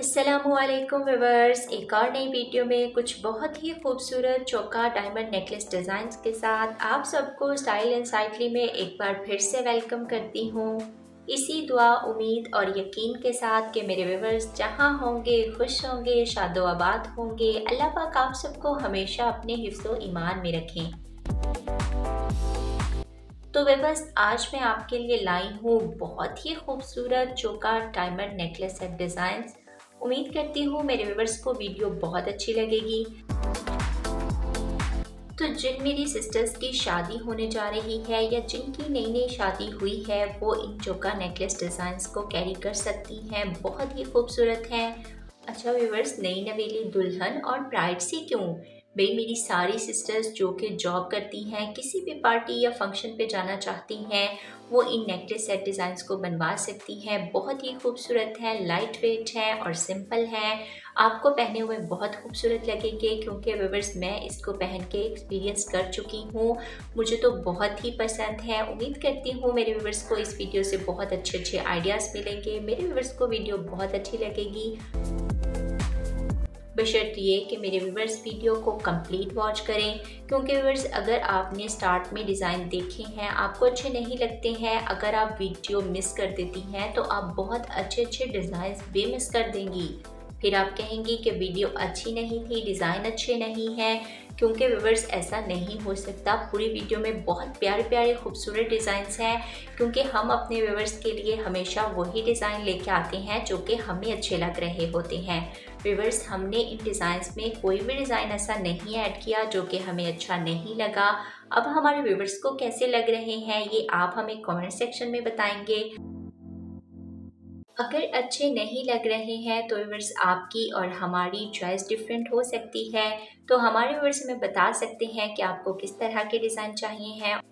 अस्सलामुअलैकुम व्यूअर्स, एक और नई वीडियो में कुछ बहुत ही खूबसूरत चौका डायमंड नेकलेस डिज़ाइंस के साथ आप सबको स्टाइल इनसाइटली में एक बार फिर से वेलकम करती हूँ। इसी दुआ, उम्मीद और यकीन के साथ कि मेरे व्यूअर्स जहाँ होंगे खुश होंगे, शादो आबाद होंगे। अल्लाह पाक आप सबको हमेशा अपने हिफ्ज़ो ईमान में रखें। तो व्यूअर्स, आज मैं आपके लिए लाई हूँ बहुत ही खूबसूरत चौका डायमंड नेकलेस सेट डिज़ाइंस। उम्मीद करती हूँ मेरे व्यूअर्स को वीडियो बहुत अच्छी लगेगी। तो जिन मेरी सिस्टर्स की शादी होने जा रही है या जिनकी नई नई शादी हुई है, वो इन चौका नेकलेस डिज़ाइंस को कैरी कर सकती हैं, बहुत ही खूबसूरत हैं। अच्छा व्यूअर्स, नई नवेली दुल्हन और ब्राइड से क्यों भाई, मेरी सारी सिस्टर्स जो कि जॉब करती हैं, किसी भी पार्टी या फंक्शन पे जाना चाहती हैं, वो इन नेकलेस सेट डिज़ाइंस को बनवा सकती हैं। बहुत ही खूबसूरत हैं, लाइट वेट हैं और सिंपल हैं। आपको पहने हुए बहुत खूबसूरत लगेंगे, क्योंकि व्यूअर्स मैं इसको पहन के एक्सपीरियंस कर चुकी हूँ। मुझे तो बहुत ही पसंद है। उम्मीद करती हूँ मेरे व्यूअर्स को इस वीडियो से बहुत अच्छे अच्छे आइडियाज़ मिलेंगे, मेरे व्यूअर्स को वीडियो बहुत अच्छी लगेगी। बशर्त ये कि मेरे व्यूअर्स वीडियो को कंप्लीट वॉच करें, क्योंकि व्यूअर्स अगर आपने स्टार्ट में डिज़ाइन देखे हैं, आपको अच्छे नहीं लगते हैं, अगर आप वीडियो मिस कर देती हैं तो आप बहुत अच्छे अच्छे डिज़ाइंस भी मिस कर देंगी। फिर आप कहेंगी कि वीडियो अच्छी नहीं थी, डिज़ाइन अच्छे नहीं हैं, क्योंकि व्यूअर्स ऐसा नहीं हो सकता। पूरी वीडियो में बहुत प्यारे प्यारे खूबसूरत डिज़ाइंस हैं, क्योंकि हम अपने व्यूअर्स के लिए हमेशा वही डिज़ाइन लेके आते हैं जो कि हमें अच्छे लग रहे होते हैं। व्यूअर्स हमने इन डिज़ाइंस में कोई भी डिज़ाइन ऐसा नहीं ऐड किया जो कि हमें अच्छा नहीं लगा। अब हमारे व्यूअर्स को कैसे लग रहे हैं, ये आप हमें कमेंट सेक्शन में बताएंगे। अगर अच्छे नहीं लग रहे हैं तो व्यूअर्स आपकी और हमारी चॉइस डिफरेंट हो सकती है, तो हमारे व्यूअर्स हमें बता सकते हैं कि आपको किस तरह के डिज़ाइन चाहिए हैं